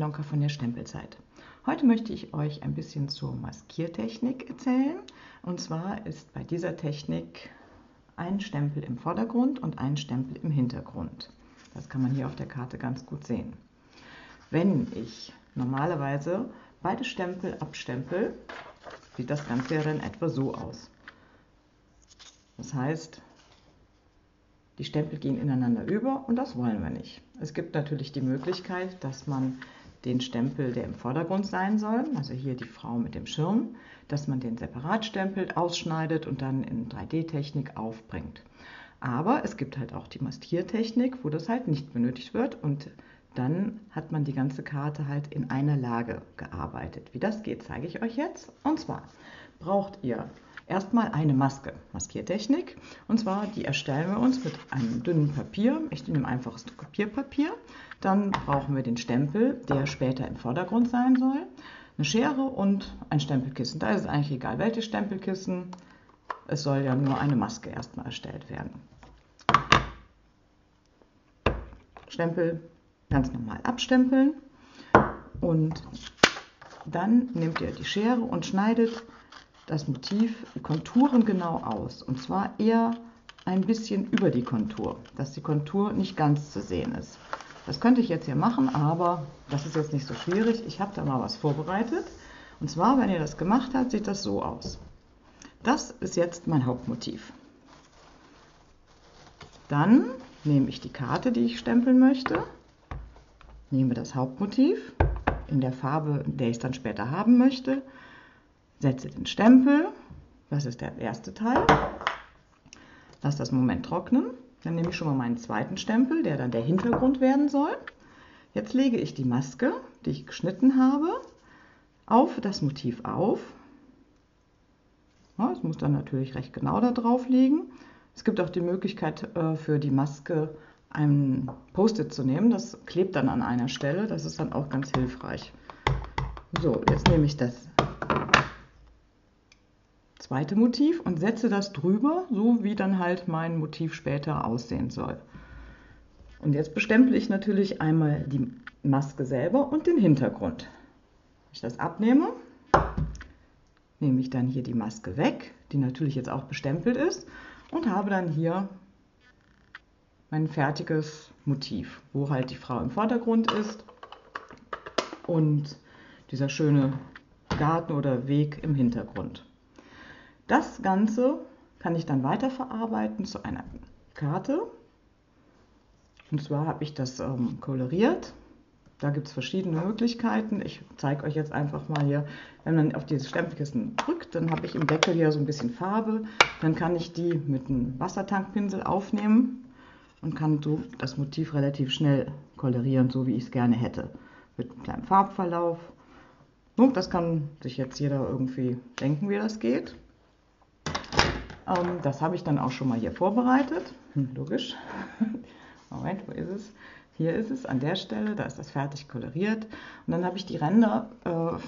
Ilonka von der Stempelzeit. Heute möchte ich euch ein bisschen zur Maskiertechnik erzählen. Und zwar ist bei dieser Technik ein Stempel im Vordergrund und ein Stempel im Hintergrund. Das kann man hier auf der Karte ganz gut sehen. Wenn ich normalerweise beide Stempel abstempel, sieht das Ganze ja dann etwa so aus. Das heißt, die Stempel gehen ineinander über und das wollen wir nicht. Es gibt natürlich die Möglichkeit, dass man den Stempel, der im Vordergrund sein soll, also hier die Frau mit dem Schirm, dass man den separat stempelt, ausschneidet und dann in 3D-Technik aufbringt. Aber es gibt halt auch die Maskiertechnik, wo das halt nicht benötigt wird und dann hat man die ganze Karte halt in einer Lage gearbeitet. Wie das geht, zeige ich euch jetzt. Und zwar braucht ihr erstmal eine Maske, Maskiertechnik, und zwar die erstellen wir uns mit einem dünnen Papier. Ich nehme einfaches Kopierpapier. Dann brauchen wir den Stempel, der später im Vordergrund sein soll, eine Schere und ein Stempelkissen. Da ist es eigentlich egal, welches Stempelkissen. Es soll ja nur eine Maske erstmal erstellt werden. Stempel ganz normal abstempeln und dann nehmt ihr die Schere und schneidet das Motiv Konturen genau aus, und zwar eher ein bisschen über die Kontur, dass die Kontur nicht ganz zu sehen ist. Das könnte ich jetzt hier machen, aber das ist jetzt nicht so schwierig. Ich habe da mal was vorbereitet. Und zwar, wenn ihr das gemacht habt, sieht das so aus. Das ist jetzt mein Hauptmotiv. Dann nehme ich die Karte, die ich stempeln möchte, nehme das Hauptmotiv in der Farbe, in der ich es dann später haben möchte, setze den Stempel, das ist der erste Teil, lasse das einen Moment trocknen, dann nehme ich schon mal meinen zweiten Stempel, der dann der Hintergrund werden soll. Jetzt lege ich die Maske, die ich geschnitten habe, auf das Motiv auf. Es muss dann natürlich recht genau da drauf liegen. Es gibt auch die Möglichkeit für die Maske ein Post-it zu nehmen, das klebt dann an einer Stelle, das ist dann auch ganz hilfreich. So, jetzt nehme ich das zweite Motiv und setze das drüber, so wie dann halt mein Motiv später aussehen soll. Und jetzt bestemple ich natürlich einmal die Maske selber und den Hintergrund. Wenn ich das abnehme, nehme ich dann hier die Maske weg, die natürlich jetzt auch bestempelt ist, und habe dann hier mein fertiges Motiv, wo halt die Frau im Vordergrund ist und dieser schöne Garten oder Weg im Hintergrund. Das Ganze kann ich dann weiterverarbeiten zu einer Karte. Und zwar habe ich das koloriert. Da gibt es verschiedene Möglichkeiten. Ich zeige euch jetzt einfach mal hier, wenn man auf dieses Stempelkissen drückt, dann habe ich im Deckel hier so ein bisschen Farbe. Dann kann ich die mit einem Wassertankpinsel aufnehmen und kann so das Motiv relativ schnell kolorieren, so wie ich es gerne hätte. Mit einem kleinen Farbverlauf. Und das kann sich jetzt jeder irgendwie denken, wie das geht. Das habe ich dann auch schon mal hier vorbereitet. Logisch. Moment, wo ist es? Hier ist es, an der Stelle, da ist das fertig koloriert. Und dann habe ich die Ränder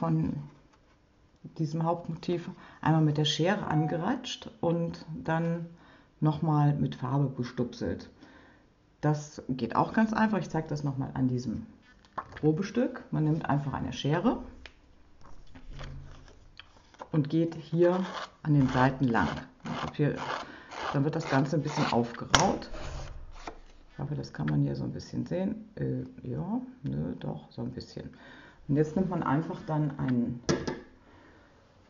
von diesem Hauptmotiv einmal mit der Schere angeratscht und dann nochmal mit Farbe bestupselt. Das geht auch ganz einfach. Ich zeige das nochmal an diesem Probestück. Man nimmt einfach eine Schere und geht hier an den Seiten lang. Hier, dann wird das Ganze ein bisschen aufgeraut. Ich hoffe, das kann man hier so ein bisschen sehen. Ja, nö, doch, so ein bisschen. Und jetzt nimmt man einfach dann einen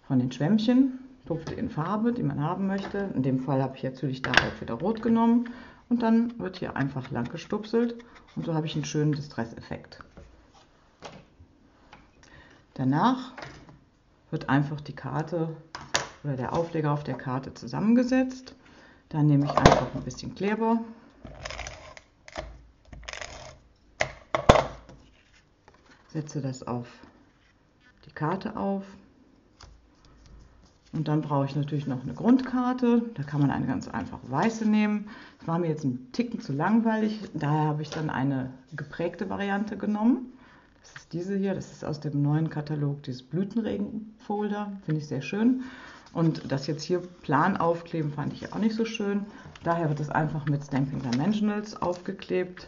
von den Schwämmchen, tupft in Farbe, die man haben möchte. In dem Fall habe ich natürlich da halt wieder rot genommen. Und dann wird hier einfach lang gestupselt. Und so habe ich einen schönen Distresseffekt. Danach wird einfach die Karte oder der Aufleger auf der Karte zusammengesetzt. Dann nehme ich einfach ein bisschen Kleber . Setze das auf die Karte auf. Und dann brauche ich natürlich noch eine Grundkarte. Da kann man eine ganz einfache weiße nehmen. Das war mir jetzt ein Ticken zu langweilig. Daher habe ich dann eine geprägte Variante genommen. Das ist diese hier. Das ist aus dem neuen Katalog, dieses Blütenregen-Folder. Finde ich sehr schön. Und das jetzt hier plan aufkleben fand ich auch nicht so schön. Daher wird es einfach mit Stamping Dimensionals aufgeklebt.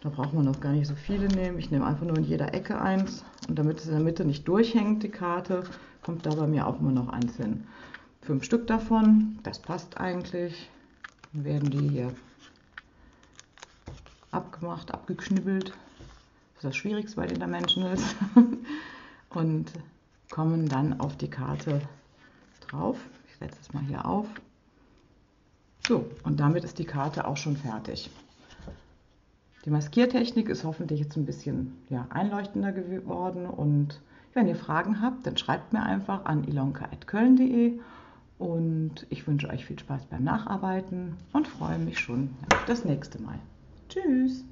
Da braucht man noch gar nicht so viele nehmen. Ich nehme einfach nur in jeder Ecke eins. Und damit es in der Mitte nicht durchhängt, die Karte, kommt da bei mir auch immer noch eins hin. 5 Stück davon, das passt eigentlich. Dann werden die hier abgemacht, abgeknibbelt. Das ist das Schwierigste bei den Dimensionals. Und kommen dann auf die Karte drauf. Ich setze es mal hier auf. So, und damit ist die Karte auch schon fertig. Die Maskiertechnik ist hoffentlich jetzt ein bisschen einleuchtender geworden. Und wenn ihr Fragen habt, dann schreibt mir einfach an ilonka.köln.de. Und ich wünsche euch viel Spaß beim Nacharbeiten und freue mich schon auf das nächste Mal. Tschüss!